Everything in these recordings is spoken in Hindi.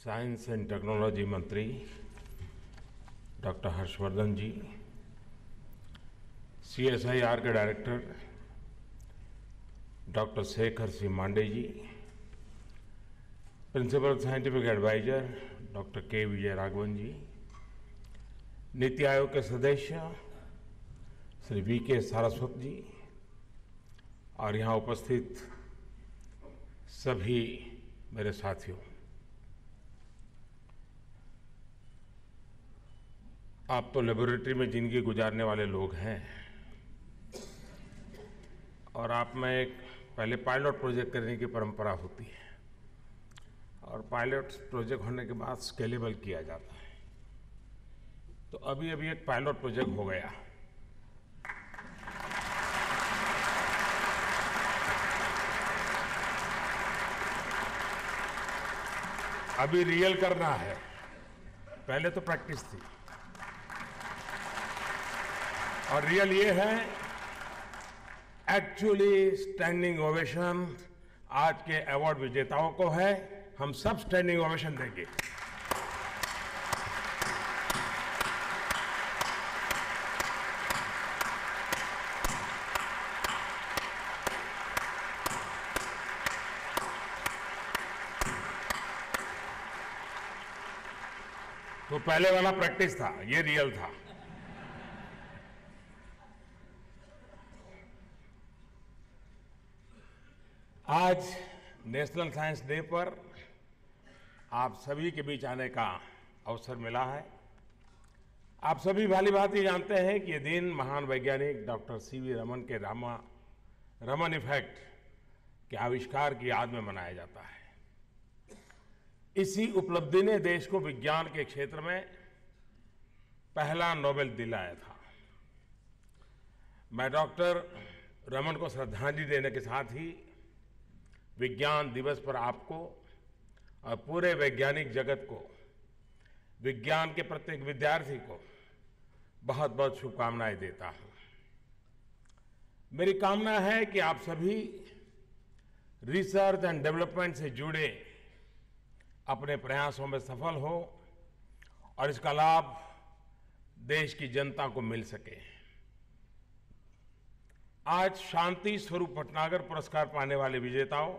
साइंस एंड टेक्नोलॉजी मंत्री डॉक्टर हर्षवर्धन जी, सीएसआईआर के director doctor Shekhar C Mande ji, principal scientific adviser doctor केवी. राघवन जी, नीति आयोग के सदस्य श्री बी.के. सारस्वत जी और यहाँ उपस्थित सभी मेरे साथियों, आप तो लेबोरेटरी में जिंदगी गुजारने वाले लोग हैं और आप में एक पहले पायलट प्रोजेक्ट करने की परंपरा होती है और पायलट प्रोजेक्ट होने के बाद स्केलेबल किया जाता है. तो अभी अभी एक पायलट प्रोजेक्ट हो गया अभी रियल करना है, पहले तो प्रैक्टिस थी. और रियल ये है एक्चुअली स्टैंडिंग ओवेशन आज के अवार्ड विजेताओं को है. हम सब स्टैंडिंग ओवेशन देंगे. तो पहले वाला प्रैक्टिस था, ये रियल था. आज नेशनल साइंस डे पर आप सभी के बीच आने का अवसर मिला है. आप सभी भली-भांति जानते हैं कि ये दिन महान वैज्ञानिक डॉक्टर सी.वी. रमन के रमन इफेक्ट के आविष्कार की याद में मनाया जाता है. इसी उपलब्धि ने देश को विज्ञान के क्षेत्र में पहला नोबेल दिलाया था. मैं डॉक्टर रमन को श्रद्धांजलि देने के साथ ही विज्ञान दिवस पर आपको और पूरे वैज्ञानिक जगत को, विज्ञान के प्रत्येक विद्यार्थी को बहुत बहुत शुभकामनाएं देता हूँ. मेरी कामना है कि आप सभी रिसर्च एंड डेवलपमेंट से जुड़े अपने प्रयासों में सफल हो और इसका लाभ देश की जनता को मिल सके. आज शांति स्वरूप भटनागर पुरस्कार पाने वाले विजेताओं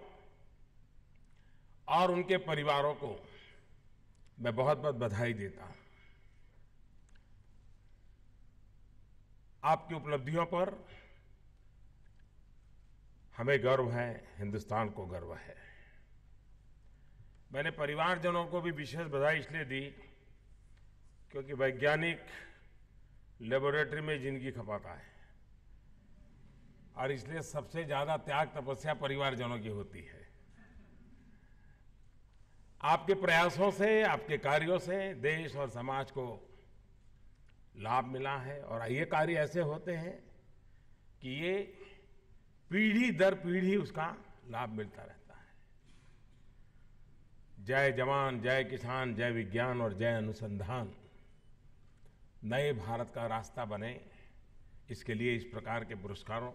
और उनके परिवारों को मैं बहुत बहुत बधाई देता हूं. आपकी उपलब्धियों पर हमें गर्व है, हिंदुस्तान को गर्व है. मैंने परिवारजनों को भी विशेष बधाई इसलिए दी क्योंकि वैज्ञानिक लेबोरेटरी में जिंदगी खपाता है और इसलिए सबसे ज़्यादा त्याग तपस्या परिवारजनों की होती है. आपके प्रयासों से, आपके कार्यों से देश और समाज को लाभ मिला है और ये कार्य ऐसे होते हैं कि ये पीढ़ी दर पीढ़ी उसका लाभ मिलता रहता है. जय जवान, जय किसान, जय विज्ञान और जय अनुसंधान नए भारत का रास्ता बने, इसके लिए इस प्रकार के पुरस्कारों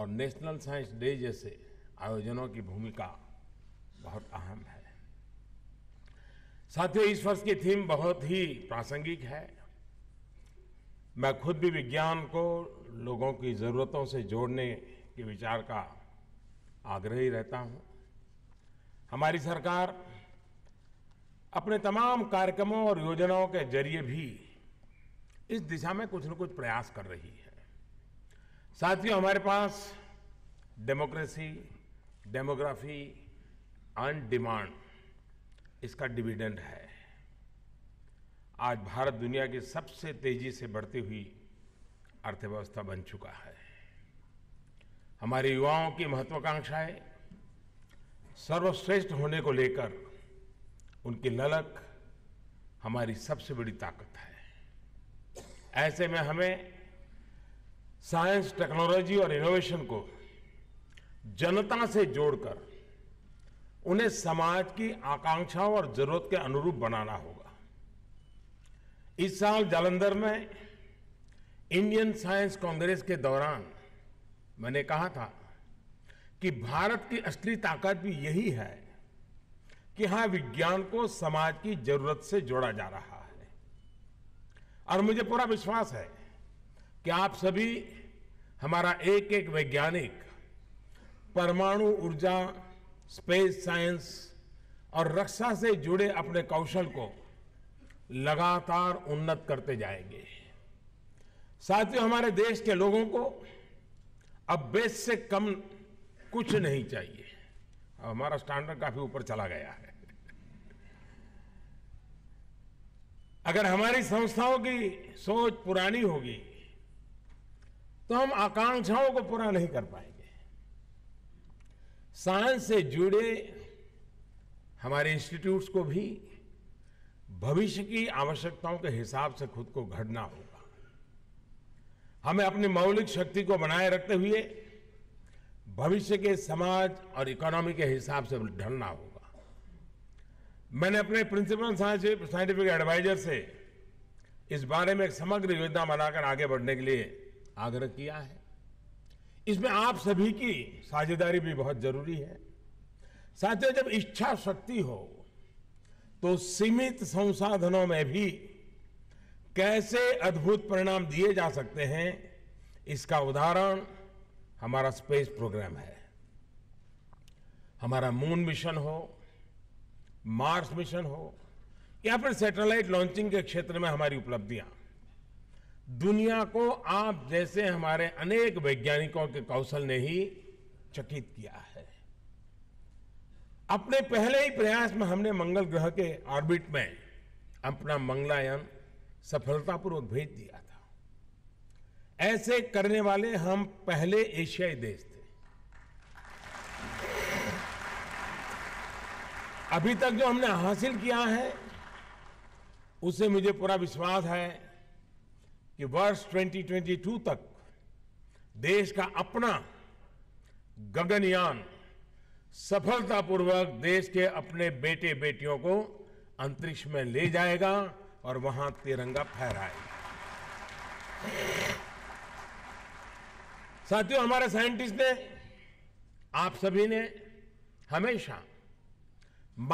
और नेशनल साइंस डे जैसे आयोजनों की भूमिका बहुत अहम है. साथियों, इस वर्ष की थीम बहुत ही प्रासंगिक है. मैं खुद भी विज्ञान को लोगों की ज़रूरतों से जोड़ने के विचार का आग्रही रहता हूँ. हमारी सरकार अपने तमाम कार्यक्रमों और योजनाओं के जरिए भी इस दिशा में कुछ न कुछ प्रयास कर रही है. साथियों, हमारे पास डेमोक्रेसी, डेमोग्राफी, ऑन डिमांड, इसका डिविडेंड है. आज भारत दुनिया की सबसे तेजी से बढ़ती हुई अर्थव्यवस्था बन चुका है. हमारे युवाओं की महत्वाकांक्षाएं सर्वश्रेष्ठ होने को लेकर उनकी ललक हमारी सबसे बड़ी ताकत है. ऐसे में हमें साइंस, टेक्नोलॉजी और इनोवेशन को जनता से जोड़कर उन्हें समाज की आकांक्षाओं और जरूरत के अनुरूप बनाना होगा. इस साल जालंधर में इंडियन साइंस कांग्रेस के दौरान मैंने कहा था कि भारत की असली ताकत भी यही है कि हाँ, विज्ञान को समाज की जरूरत से जोड़ा जा रहा है। और मुझे पूरा विश्वास है कि आप सभी, हमारा एक एक वैज्ञानिक परमाणु ऊर्जा, स्पेस साइंस और रक्षा से जुड़े अपने कौशल को लगातार उन्नत करते जाएंगे। साथियों, हमारे देश के लोगों को अब बेस से कम कुछ नहीं चाहिए। हमारा स्टैंडर्ड काफी ऊपर चला गया है। अगर हमारी संस्थाओं की सोच पुरानी होगी तो हम आकांक्षाओं को पूरा नहीं कर पाएंगे। साइंस से जुड़े हमारे इंस्टीट्यूट्स को भी भविष्य की आवश्यकताओं के हिसाब से खुद को गढ़ना होगा। हमें अपनी मौलिक शक्ति को बनाए रखते हुए भविष्य के समाज और इकोनॉमी के हिसाब से ढलना होगा। मैंने अपने प्रिंसिपल साइंटिफिक एडवाइजर से इस बारे में एक समग्र योजना बनाकर आगे बढ़ने के लिए आग्रह किया है। इसमें आप सभी की साझेदारी भी बहुत जरूरी है। साथियों, जब इच्छा शक्ति हो तो सीमित संसाधनों में भी कैसे अद्भुत परिणाम दिए जा सकते हैं, इसका उदाहरण हमारा स्पेस प्रोग्राम है। हमारा मून मिशन हो, मार्स मिशन हो, या फिर सैटेलाइट लॉन्चिंग के क्षेत्र में हमारी उपलब्धियां दुनिया को आप जैसे हमारे अनेक वैज्ञानिकों के कौशल ने ही चकित किया है। अपने पहले ही प्रयास में हमने मंगल ग्रह के ऑर्बिट में अपना मंगलयान सफलतापूर्वक भेज दिया था। ऐसे करने वाले हम पहले एशियाई देश थे। अभी तक जो हमने हासिल किया है उसे मुझे पूरा विश्वास है कि वर्ष 2022 तक देश का अपना गगनयान सफलतापूर्वक देश के अपने बेटे बेटियों को अंतरिक्ष में ले जाएगा और वहां तिरंगा फहराएगा। साथियों, हमारे साइंटिस्ट ने, आप सभी ने हमेशा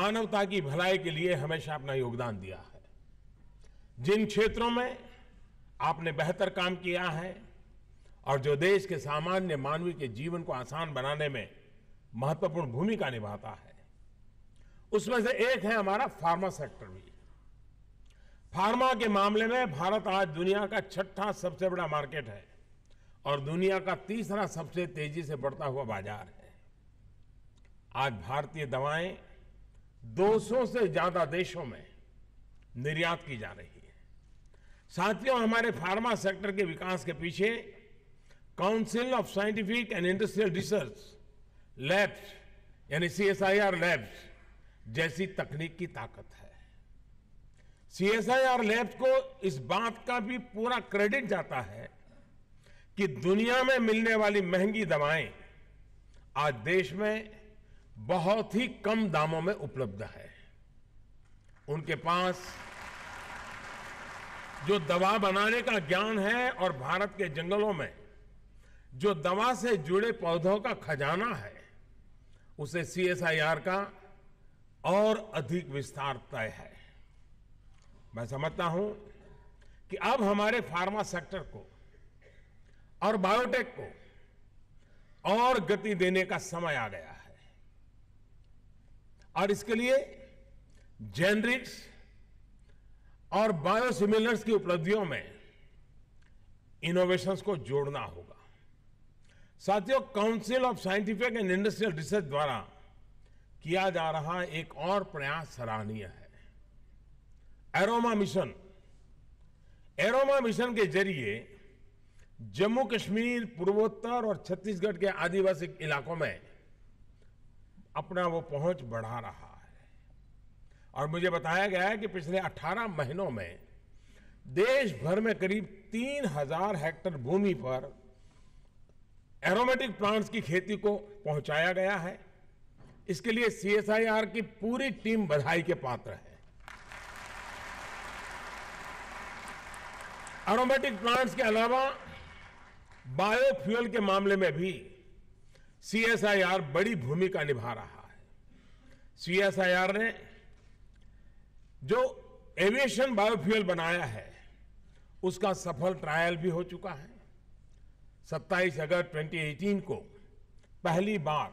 मानवता की भलाई के लिए हमेशा अपना योगदान दिया है। जिन क्षेत्रों में आपने बेहतर काम किया है और जो देश के सामान्य मानवी के जीवन को आसान बनाने में महत्वपूर्ण भूमिका निभाता है, उसमें से एक है हमारा फार्मा सेक्टर भी। फार्मा के मामले में भारत आज दुनिया का 6वां सबसे बड़ा मार्केट है और दुनिया का 3रा सबसे तेजी से बढ़ता हुआ बाजार है। आज भारतीय दवाएं 200 से ज्यादा देशों में निर्यात की जा रही है। साथियों, हमारे फार्मा सेक्टर के विकास के पीछे council of scientific and industrial research labs यानी CSIR लैब्स जैसी तकनीक की ताकत है। CSIR लैब्स को इस बात का भी पूरा क्रेडिट जाता है कि दुनिया में मिलने वाली महंगी दवाएं आज देश में बहुत ही कम दामों में उपलब्ध है। उनके पास जो दवा बनाने का ज्ञान है और भारत के जंगलों में जो दवा से जुड़े पौधों का खजाना है, उसे CSIR का और अधिक विस्तार तय है। मैं समझता हूं कि अब हमारे फार्मा सेक्टर को और बायोटेक को और गति देने का समय आ गया है। और इसके लिए जेनरिक्स और बायोसिमिलर्स की उपलब्धियों में इनोवेशंस को जोड़ना होगा। साथियों, council of scientific and industrial research द्वारा किया जा रहा एक और प्रयास सराहनीय है। AROMA मिशन के जरिए जम्मू कश्मीर, पूर्वोत्तर और छत्तीसगढ़ के आदिवासी इलाकों में अपना वो पहुंच बढ़ा रहा है। और मुझे बताया गया है कि पिछले 18 महीनों में देश भर में करीब 3000 हेक्टेयर भूमि पर एरोमेटिक प्लांट्स की खेती को पहुंचाया गया है। इसके लिए CSIR की पूरी टीम बधाई के पात्र है। एरोमेटिक प्लांट्स के अलावा बायोफ्यूल के मामले में भी CSIR बड़ी भूमिका निभा रहा है। सीएसआईआर ने जो एविएशन बायोफ्यूल बनाया है उसका सफल ट्रायल भी हो चुका है। 27 अगस्त 2018 को पहली बार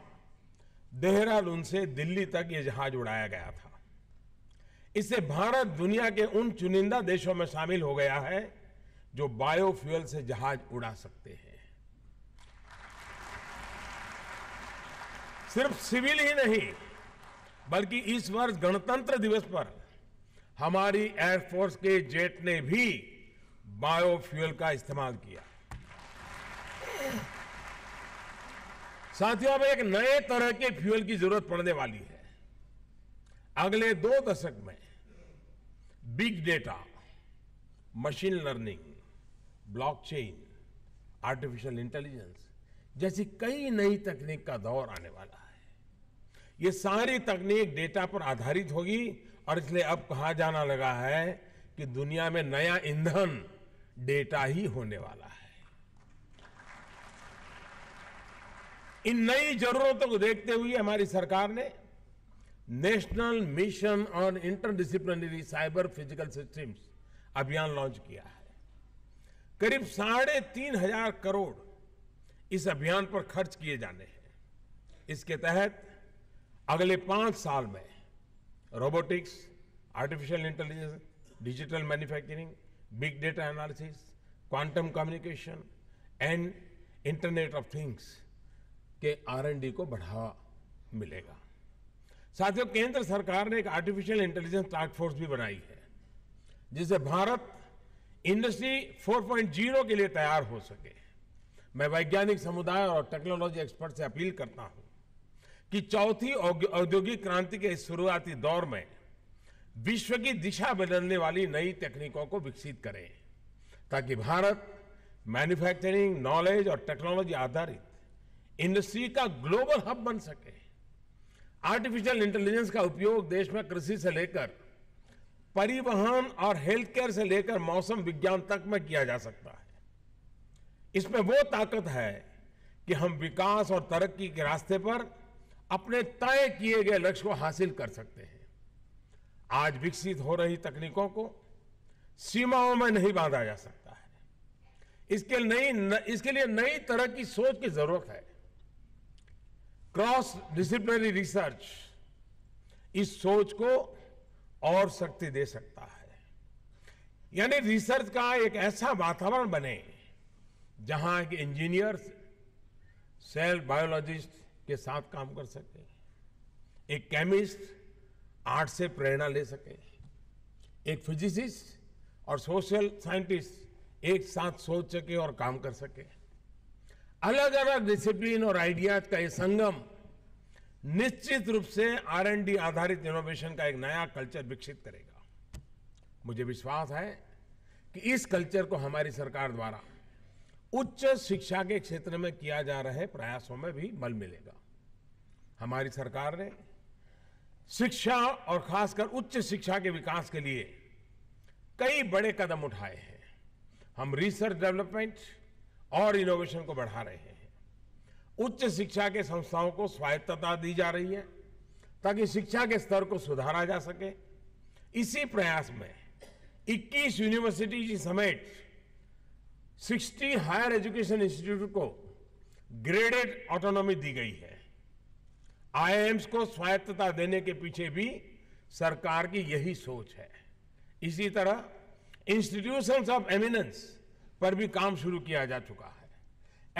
देहरादून से दिल्ली तक ये जहाज उड़ाया गया था। इससे भारत दुनिया के उन चुनिंदा देशों में शामिल हो गया है जो बायोफ्यूल से जहाज उड़ा सकते हैं। सिर्फ सिविल ही नहीं बल्कि इस वर्ष गणतंत्र दिवस पर हमारी एयरफोर्स के जेट ने भी बायोफ्यूल का इस्तेमाल किया। साथियों, अब एक नए तरह के फ्यूल की जरूरत पड़ने वाली है। अगले 2 दशक में big data, machine learning, blockchain, artificial intelligence जैसी कई नई तकनीक का दौर आने वाला है। ये सारी तकनीक डेटा पर आधारित होगी और इसलिए अब कहा जाना लगा है कि दुनिया में नया ईंधन डेटा ही होने वाला है। इन नई जरूरतों को देखते हुए हमारी सरकार ने national mission on interdisciplinary cyber physical systems अभियान लॉन्च किया है। करीब 3,500 करोड़ इस अभियान पर खर्च किए जाने हैं। इसके तहत अगले 5 साल में robotics, artificial intelligence, digital manufacturing, big data analysis, quantum communication and internet of things के R&D को बढ़ावा मिलेगा। साथियों, केंद्र सरकार ने एक आर्टिफिशियल इंटेलिजेंस टास्क फोर्स भी बनाई है जिससे भारत इंडस्ट्री 4.0 के लिए तैयार हो सके। मैं वैज्ञानिक समुदाय और टेक्नोलॉजी एक्सपर्ट से अपील करता हूं कि चौथी औद्योगिक क्रांति के इस शुरुआती दौर में विश्व की दिशा बदलने वाली नई तकनीकों को विकसित करें ताकि भारत मैन्युफैक्चरिंग, नॉलेज और टेक्नोलॉजी आधारित इंडस्ट्री का ग्लोबल हब बन सके। आर्टिफिशियल इंटेलिजेंस का उपयोग देश में कृषि से लेकर परिवहन और हेल्थ केयर से लेकर मौसम विज्ञान तक में किया जा सकता है। इसमें वो ताकत है कि हम विकास और तरक्की के रास्ते पर अपने तय किए गए लक्ष्य को हासिल कर सकते हैं। आज विकसित हो रही तकनीकों को सीमाओं में नहीं बांधा जा सकता है। इसके लिए नई तरह की सोच की जरूरत है। क्रॉस डिसिप्लिनरी रिसर्च इस सोच को और शक्ति दे सकता है। यानी रिसर्च का एक ऐसा वातावरण बने जहां के इंजीनियर्स सेल बायोलॉजिस्ट के साथ काम कर सके, एक केमिस्ट आर्ट से प्रेरणा ले सके, एक फिजिसिस्ट और सोशल साइंटिस्ट एक साथ सोच सके और काम कर सके। अलग अलग डिसिप्लिन और आइडियाज का ये संगम निश्चित रूप से R&D आधारित इनोवेशन का एक नया कल्चर विकसित करेगा। मुझे विश्वास है कि इस कल्चर को हमारी सरकार द्वारा उच्च शिक्षा के क्षेत्र में किया जा रहे प्रयासों में भी बल मिलेगा। हमारी सरकार ने शिक्षा और खासकर उच्च शिक्षा के विकास के लिए कई बड़े कदम उठाए हैं। हम रिसर्च डेवलपमेंट और इनोवेशन को बढ़ा रहे हैं। उच्च शिक्षा के संस्थाओं को स्वायत्तता दी जा रही है ताकि शिक्षा के स्तर को सुधारा जा सके। इसी प्रयास में 21 यूनिवर्सिटी समेत 60 हायर एजुकेशन इंस्टीट्यूट को ग्रेडेड ऑटोनॉमी दी गई है। IIMs को स्वायत्तता देने के पीछे भी सरकार की यही सोच है। इसी तरह Institutions of Eminence पर भी काम शुरू किया जा चुका है।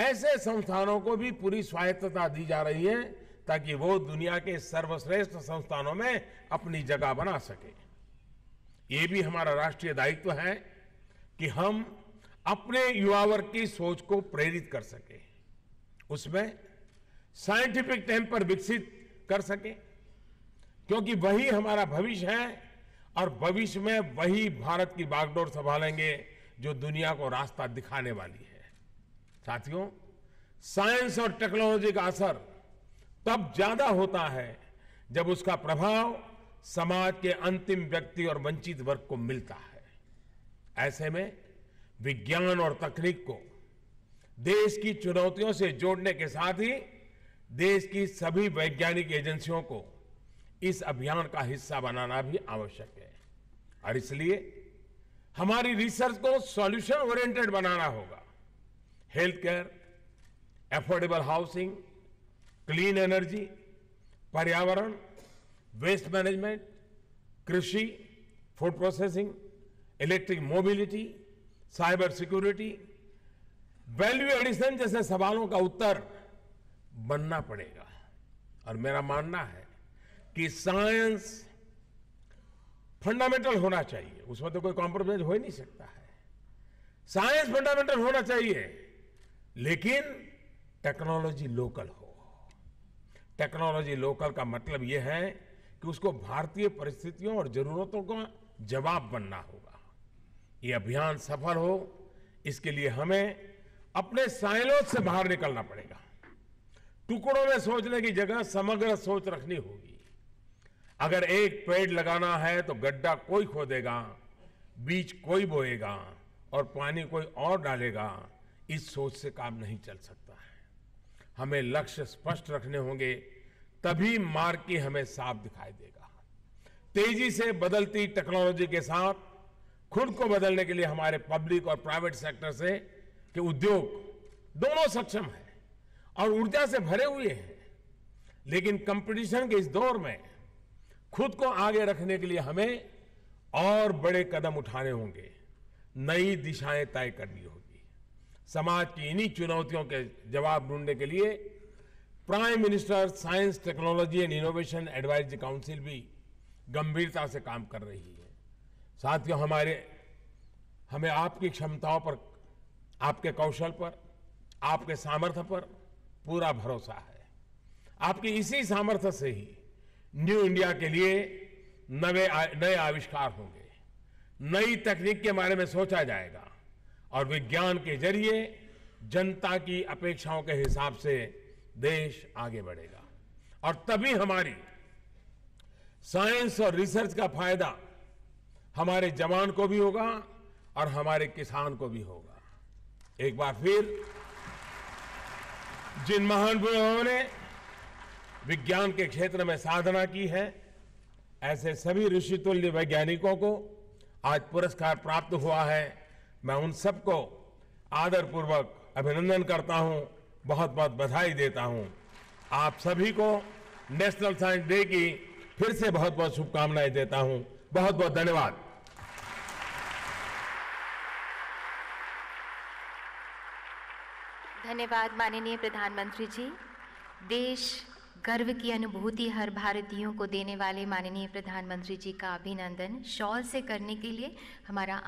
ऐसे संस्थानों को भी पूरी स्वायत्तता दी जा रही है ताकि वो दुनिया के सर्वश्रेष्ठ संस्थानों में अपनी जगह बना सके। ये भी हमारा राष्ट्रीय दायित्व है कि हम अपने युवावर्ग की सोच को प्रेरित कर सके, उसमें साइंटिफिक टेम्पर विकसित कर सके, क्योंकि वही हमारा भविष्य है और भविष्य में वही भारत की बागडोर संभालेंगे जो दुनिया को रास्ता दिखाने वाली है। साथियों, साइंस और टेक्नोलॉजी का असर तब ज्यादा होता है जब उसका प्रभाव समाज के अंतिम व्यक्ति और वंचित वर्ग को मिलता है। ऐसे में विज्ञान और तकनीक को देश की चुनौतियों से जोड़ने के साथ ही देश की सभी वैज्ञानिक एजेंसियों को इस अभियान का हिस्सा बनाना भी आवश्यक है और इसलिए हमारी रिसर्च को सॉल्यूशन ओरिएंटेड बनाना होगा। Health care, affordable housing, clean energy, पर्यावरण, वेस्ट मैनेजमेंट, कृषि, food processing, electric mobility, cyber security, value addition जैसे सवालों का उत्तर बनना पड़ेगा। और मेरा मानना है कि साइंस फंडामेंटल होना चाहिए, उसमें तो कोई कॉम्प्रोमाइज हो ही नहीं सकता है। साइंस फंडामेंटल होना चाहिए लेकिन टेक्नोलॉजी लोकल हो। टेक्नोलॉजी लोकल का मतलब यह है कि उसको भारतीय परिस्थितियों और जरूरतों का जवाब बनना होगा। ये अभियान सफल हो इसके लिए हमें अपने साइलोज से बाहर निकलना पड़ेगा। टुकड़ों में सोचने की जगह समग्र सोच रखनी होगी। अगर एक पेड़ लगाना है तो गड्ढा कोई खोदेगा, बीज कोई बोएगा और पानी कोई और डालेगा, इस सोच से काम नहीं चल सकता है। हमें लक्ष्य स्पष्ट रखने होंगे, तभी मार्ग की हमें साफ दिखाई देगा। तेजी से बदलती टेक्नोलॉजी के साथ खुद को बदलने के लिए हमारे पब्लिक और प्राइवेट सेक्टर से के उद्योग दोनों सक्षम हैं और ऊर्जा से भरे हुए हैं, लेकिन कंपटीशन के इस दौर में खुद को आगे रखने के लिए हमें और बड़े कदम उठाने होंगे, नई दिशाएं तय करनी होगी। समाज की इन्हीं चुनौतियों के जवाब ढूंढने के लिए prime minister science technology and innovation advisory council भी गंभीरता से काम कर रही है। साथियों, हमें आपकी क्षमताओं पर, आपके कौशल पर, आपके सामर्थ्य पर पूरा भरोसा है। आपकी इसी सामर्थ्य से ही न्यू इंडिया के लिए नए आविष्कार होंगे, नई तकनीक के बारे में सोचा जाएगा और विज्ञान के जरिए जनता की अपेक्षाओं के हिसाब से देश आगे बढ़ेगा। और तभी हमारी साइंस और रिसर्च का फायदा हमारे जवान को भी होगा और हमारे किसान को भी होगा। एक बार फिर जिन महानुभावों ने विज्ञान के क्षेत्र में साधना की है, ऐसे सभी ऋषितुल्य वैज्ञानिकों को आज पुरस्कार प्राप्त हुआ है। मैं उन सबको आदरपूर्वक अभिनंदन करता हूं, बहुत बहुत बधाई देता हूं। आप सभी को नेशनल साइंस डे की फिर से बहुत बहुत शुभकामनाएं देता हूं। बहुत बहुत धन्यवाद। धन्यवाद माननीय प्रधानमंत्री जी। देश गर्व की अनुभूति हर भारतीयों को देने वाले माननीय प्रधानमंत्री जी का अभिनंदन शॉल से करने के लिए हमारा